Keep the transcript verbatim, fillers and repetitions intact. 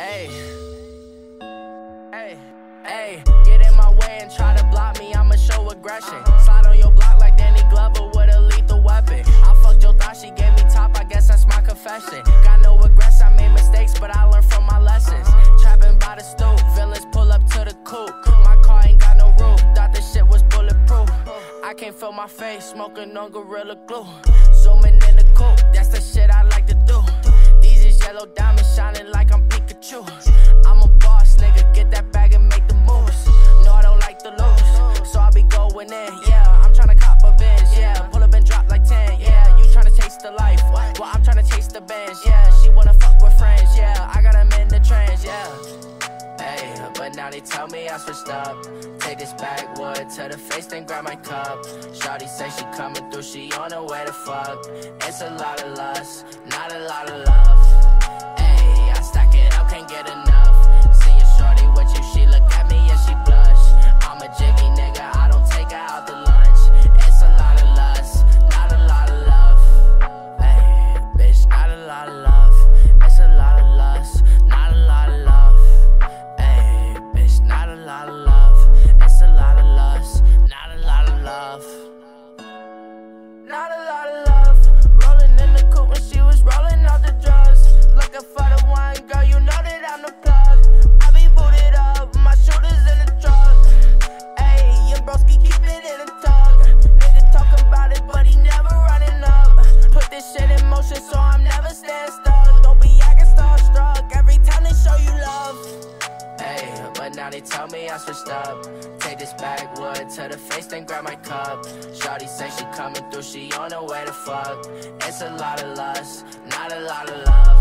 Hey, hey, hey, get in my way and try to block me, I'ma show aggression. Slide on your block like Danny Glover with a lethal weapon. I fucked your thought, she gave me top, I guess that's my confession. Got no regrets, I made mistakes, but I learned from my lessons. Trapping by the stoop, villains pull up to the coupe. My car ain't got no roof, thought this shit was bulletproof. I can't feel my face, smoking on Gorilla Glue. Zooming in the coupe, that's the shit I like to do. These is yellow diamonds shining like I'm Pikachu. I'm a boss, nigga, get that bag and make the moves. No, I don't like to lose, so I be going in, yeah. I'm tryna cop a binge, yeah, pull up and drop like ten, yeah. You tryna chase the life, well, I'm tryna chase the binge, yeah. She wanna fuck with friends, yeah, I got them in the trends, yeah. Hey, but now they tell me I switched up. Take this backwood to the face, then grab my cup. Shawty say she coming through, she on her way to fuck. It's a lot of lust, not a lot of love. They tell me I switched up. Take this backwood to the face, then grab my cup. Shawty say she coming through, she on her way to fuck. It's a lot of lust, not a lot of love.